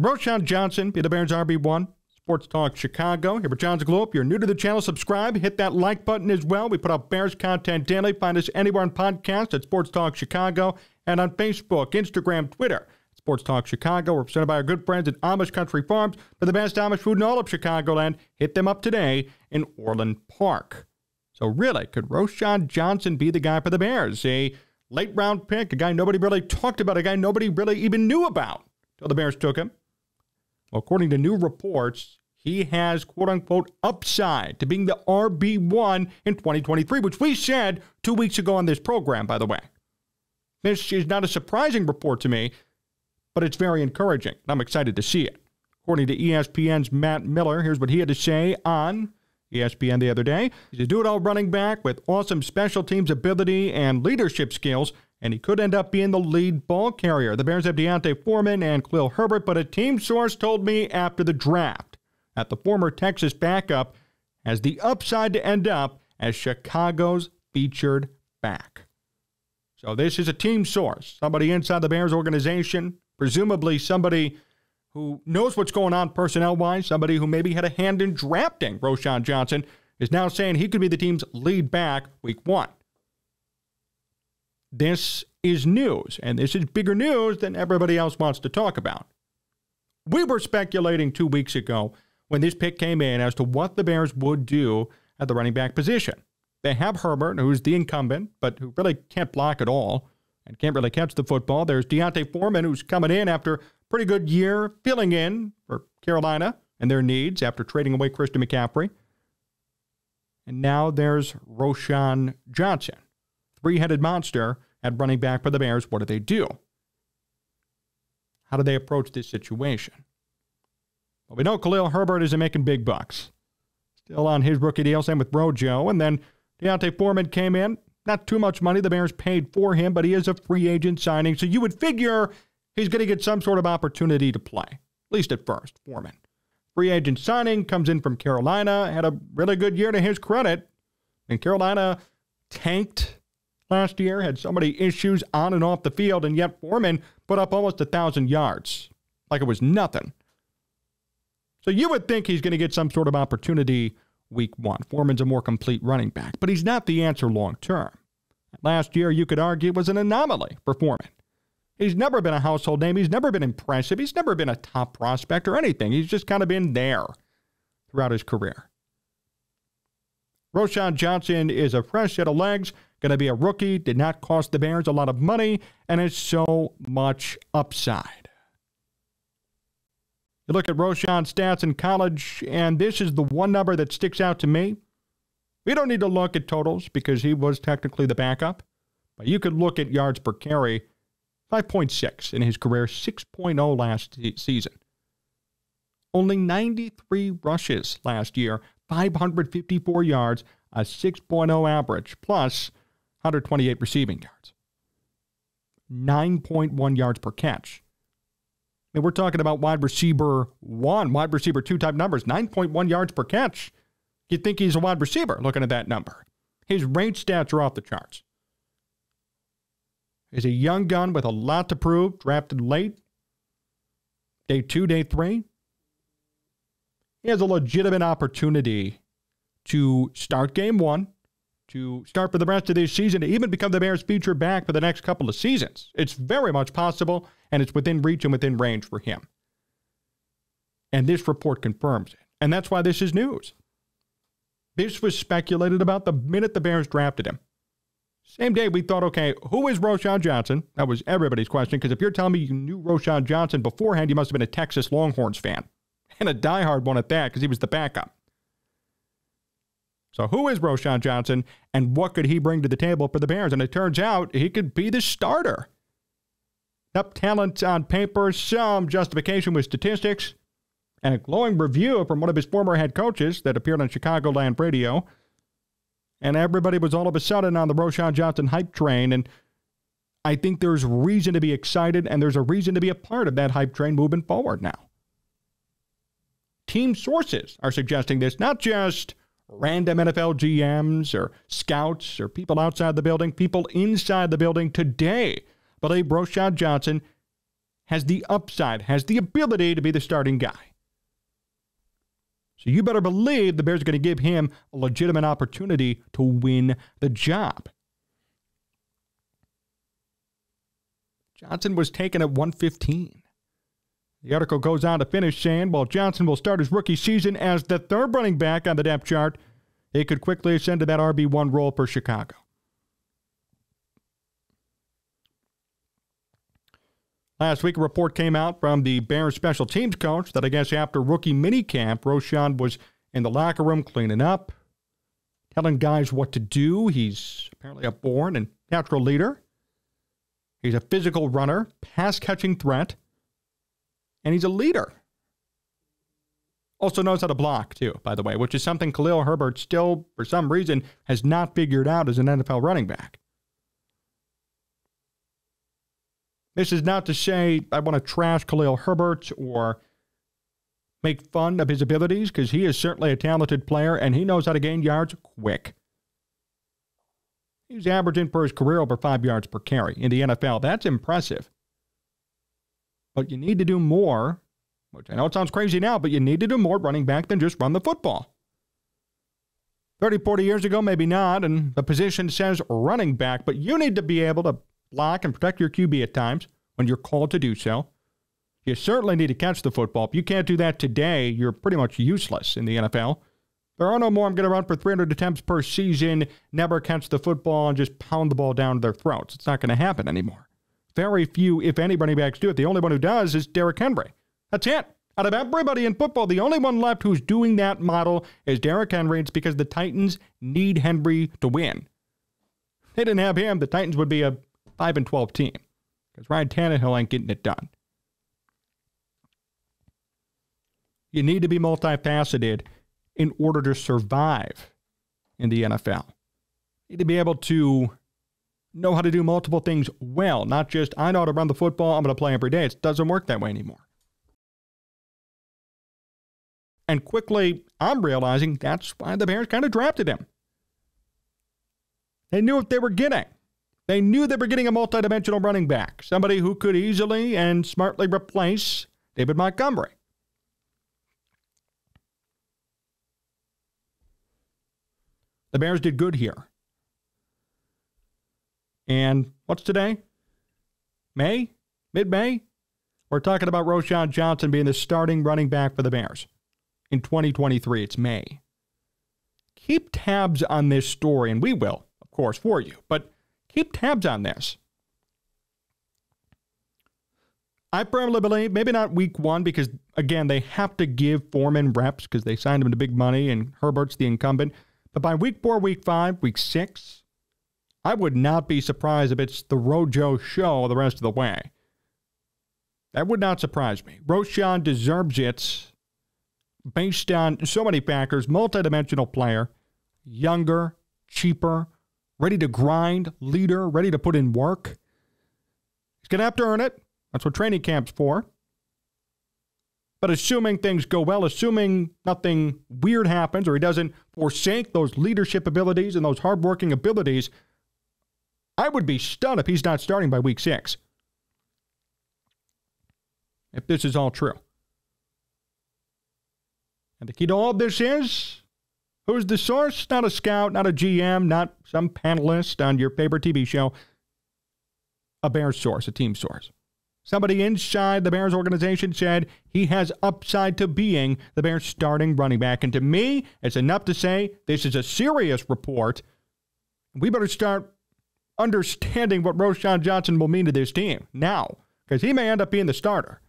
Roschon Johnson be the Bears RB1. Sports Talk Chicago. Herbert Johns Glow. If you're new to the channel, subscribe. Hit that like button as well. We put out Bears content daily. Find us anywhere on podcasts at Sports Talk Chicago and on Facebook, Instagram, Twitter. Sports Talk Chicago. We're presented by our good friends at Amish Country Farms for the best Amish food in all of Chicagoland. Hit them up today in Orland Park. So really, could Roschon Johnson be the guy for the Bears? A late-round pick, a guy nobody really talked about, a guy nobody really even knew about until the Bears took him. Well, according to new reports, he has, quote-unquote, upside to being the RB1 in 2023, which we said 2 weeks ago on this program, by the way. This is not a surprising report to me, but it's very encouraging, and I'm excited to see it. According to ESPN's Matt Miller, here's what he had to say on ESPN the other day. He's a do-it-all running back with awesome special teams ability and leadership skills, and he could end up being the lead ball carrier. The Bears have D'Onta Foreman and Khalil Herbert, but a team source told me after the draft that the former Texas backup has the upside to end up as Chicago's featured back. So this is a team source, somebody inside the Bears organization, presumably somebody who knows what's going on personnel-wise, somebody who maybe had a hand in drafting Roschon Johnson, is now saying he could be the team's lead back week 1. This is news, and this is bigger news than everybody else wants to talk about. We were speculating 2 weeks ago when this pick came in as to what the Bears would do at the running back position. They have Herbert, who's the incumbent, but who really can't block at all and can't really catch the football. There's D'Onta Foreman, who's coming in after pretty good year, filling in for Carolina and their needs after trading away Christian McCaffrey. And now there's Roschon Johnson, three-headed monster at running back for the Bears. What do they do? How do they approach this situation? Well, we know Khalil Herbert isn't making big bucks. Still on his rookie deal, same with Rojo. And then D'Onta Foreman came in. Not too much money the Bears paid for him, but he is a free agent signing, so you would figure he's going to get some sort of opportunity to play, at least at first, Foreman. Free agent signing, comes in from Carolina, had a really good year to his credit. And Carolina tanked last year, had so many issues on and off the field, and yet Foreman put up almost 1,000 yards, like it was nothing. So you would think he's going to get some sort of opportunity week 1. Foreman's a more complete running back, but he's not the answer long term. Last year, you could argue, was an anomaly for Foreman. He's never been a household name. He's never been impressive. He's never been a top prospect or anything. He's just kind of been there throughout his career. Roschon Johnson is a fresh set of legs, going to be a rookie, did not cost the Bears a lot of money, and is so much upside. You look at Roschon's stats in college, and this is the one number that sticks out to me. We don't need to look at totals because he was technically the backup, but you could look at yards per carry. 5.6 in his career, 6.0 last season. Only 93 rushes last year, 554 yards, a 6.0 average, plus 128 receiving yards. 9.1 yards per catch. And we're talking about wide receiver 1, wide receiver 2 type numbers, 9.1 yards per catch. You'd think he's a wide receiver looking at that number. His range stats are off the charts. Is a young gun with a lot to prove, drafted late, day 2, day 3. He has a legitimate opportunity to start game 1, to start for the rest of this season, to even become the Bears' feature back for the next couple of seasons. It's very much possible, and it's within reach and within range for him. And this report confirms it. And that's why this is news. This was speculated about the minute the Bears drafted him. Same day, we thought, okay, who is Roschon Johnson? That was everybody's question, because if you're telling me you knew Roschon Johnson beforehand, you must have been a Texas Longhorns fan, and a diehard one at that, because he was the backup. So who is Roschon Johnson, and what could he bring to the table for the Bears? And it turns out he could be the starter. Up talent on paper, some justification with statistics, and a glowing review from one of his former head coaches that appeared on Chicagoland radio. And everybody was all of a sudden on the Roschon Johnson hype train, and I think there's reason to be excited, and there's a reason to be a part of that hype train moving forward now. Team sources are suggesting this, not just random NFL GMs or scouts or people outside the building, people inside the building today believe Roschon Johnson has the upside, has the ability to be the starting guy. So you better believe the Bears are going to give him a legitimate opportunity to win the job. Johnson was taken at 115. The article goes on to finish saying, while Johnson will start his rookie season as the third running back on the depth chart, he could quickly ascend to that RB1 role for Chicago. Last week, a report came out from the Bears special teams coach that I guess after rookie minicamp, Roschon was in the locker room cleaning up, telling guys what to do. He's apparently a born and natural leader. He's a physical runner, pass-catching threat, and he's a leader. Also knows how to block, too, by the way, which is something Khalil Herbert still, for some reason, has not figured out as an NFL running back. This is not to say I want to trash Khalil Herbert or make fun of his abilities, because he is certainly a talented player and he knows how to gain yards quick. He's averaging for his career over 5 yards per carry in the NFL. That's impressive. But you need to do more, which I know it sounds crazy now, but you need to do more running back than just run the football. 30, 40 years ago, maybe not, and the position says running back, but you need to be able to block and protect your QB at times when you're called to do so. You certainly need to catch the football. If you can't do that today, you're pretty much useless in the NFL. There are no more I'm going to run for 300 attempts per season, never catch the football, and just pound the ball down their throats. It's not going to happen anymore. Very few, if any, running backs do it. The only one who does is Derek Henry. That's it. Out of everybody in football, the only one left who's doing that model is Derek Henry. It's because the Titans need Henry to win. If they didn't have him, the Titans would be a 5-12 team, because Ryan Tannehill ain't getting it done. You need to be multifaceted in order to survive in the NFL. You need to be able to know how to do multiple things well, not just, I know how to run the football, I'm going to play every day. It doesn't work that way anymore. And quickly, I'm realizing that's why the Bears kind of drafted him. They knew what they were getting. They knew they were getting a multidimensional running back, somebody who could easily and smartly replace David Montgomery. The Bears did good here. And what's today? May? Mid-May? We're talking about Roschon Johnson being the starting running back for the Bears. In 2023, it's May. Keep tabs on this story, and we will, of course, for you, but keep tabs on this. I firmly believe, maybe not week one, because, again, they have to give Foreman reps because they signed him to big money and Herbert's the incumbent. But by week 4, week 5, week 6, I would not be surprised if it's the Rojo show the rest of the way. That would not surprise me. Roschon deserves it based on so many factors, multidimensional player, younger, cheaper, ready to grind, leader, ready to put in work. He's going to have to earn it. That's what training camp's for. But assuming things go well, assuming nothing weird happens or he doesn't forsake those leadership abilities and those hardworking abilities, I would be stunned if he's not starting by week 6. If this is all true. And the key to all this is, who's the source? Not a scout, not a GM, not some panelist on your favorite TV show. A Bears source, a team source. Somebody inside the Bears organization said he has upside to being the Bears starting running back. And to me, it's enough to say this is a serious report. We better start understanding what Roschon Johnson will mean to this team now, because he may end up being the starter.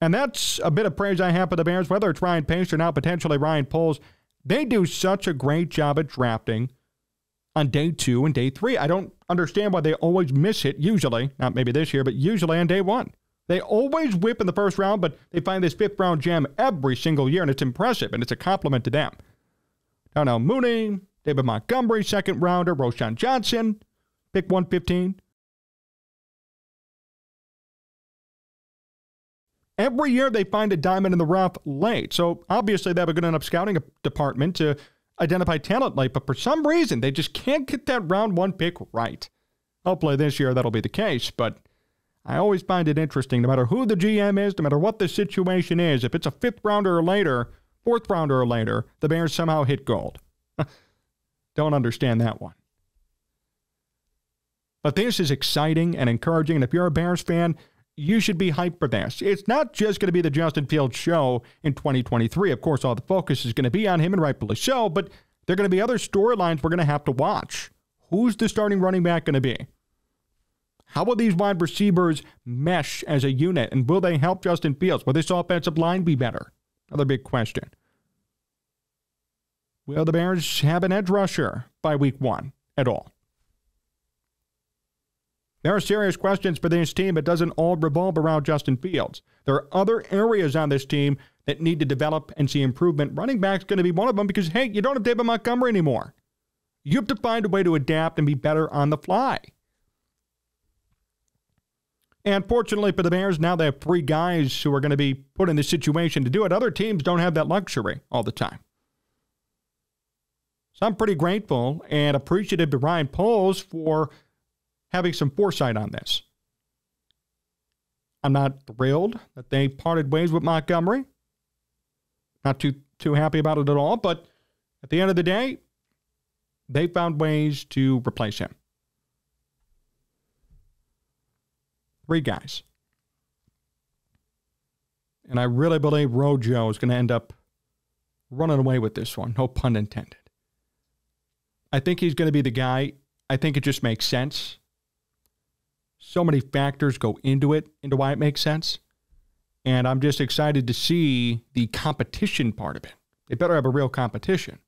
And that's a bit of praise I have for the Bears, whether it's Ryan Pace or now potentially Ryan Poles. They do such a great job at drafting on day 2 and day 3. I don't understand why they always miss it, usually. Not maybe this year, but usually on day 1. They always whip in the first round, but they find this 5th round gem every single year, and it's impressive, and it's a compliment to them. Darnell Mooney, David Montgomery, 2nd rounder, Roschon Johnson, pick 115. Every year they find a diamond in the rough late. So obviously they have a good enough scouting department to identify talent late, but for some reason they just can't get that round 1 pick right. Hopefully this year that'll be the case, but I always find it interesting, no matter who the GM is, no matter what the situation is, if it's a fifth rounder or later, fourth rounder or later, the Bears somehow hit gold. Don't understand that one. But this is exciting and encouraging, and if you're a Bears fan, you should be hyped for this. It's not just going to be the Justin Fields show in 2023. Of course, all the focus is going to be on him, and rightfully so, but there are going to be other storylines we're going to have to watch. Who's the starting running back going to be? How will these wide receivers mesh as a unit, and will they help Justin Fields? Will this offensive line be better? Another big question. Will the Bears have an edge rusher by week one at all? There are serious questions for this team. It doesn't all revolve around Justin Fields. There are other areas on this team that need to develop and see improvement. Running back's going to be one of them because, hey, you don't have David Montgomery anymore. You have to find a way to adapt and be better on the fly. And fortunately for the Bears, now they have three guys who are going to be put in this situation to do it. Other teams don't have that luxury all the time. So I'm pretty grateful and appreciative to Ryan Poles for having some foresight on this. I'm not thrilled that they parted ways with Montgomery. Not too happy about it at all, but at the end of the day, they found ways to replace him. Three guys. And I really believe Rojo is going to end up running away with this one, no pun intended. I think he's going to be the guy. I think it just makes sense. So many factors go into why it makes sense. And I'm just excited to see the competition part of it. They better have a real competition.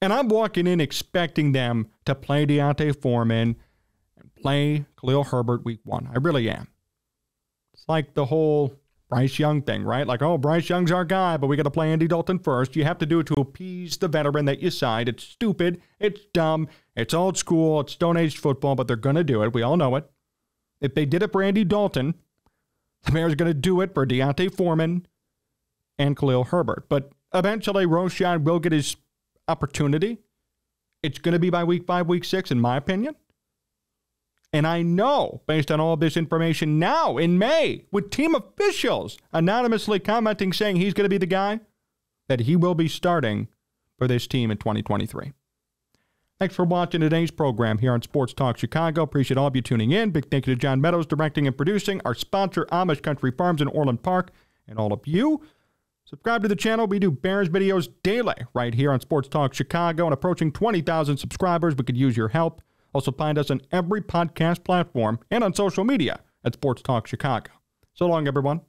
And I'm walking in expecting them to play D'Onta Foreman and play Khalil Herbert week one. I really am. It's like the whole Bryce Young thing, right? Like, oh, Bryce Young's our guy, but we got to play Andy Dalton first. You have to do it to appease the veteran that you signed. It's stupid. It's dumb. It's old school. It's Stone Age football, but they're going to do it. We all know it. If they did it for Andy Dalton, the Bears going to do it for D'Onta Foreman and Khalil Herbert. But eventually, Roschon will get his opportunity. It's going to be by week 5, week 6, in my opinion. And I know, based on all this information now in May, with team officials anonymously commenting saying he's going to be the guy, that he will be starting for this team in 2023. Thanks for watching today's program here on Sports Talk Chicago. Appreciate all of you tuning in. Big thank you to John Meadows, directing and producing. Our sponsor, Amish Country Farms in Orland Park, and all of you. Subscribe to the channel. We do Bears videos daily right here on Sports Talk Chicago. And approaching 20,000 subscribers, we could use your help. Also, find us on every podcast platform and on social media at Sports Talk Chicago. So long, everyone.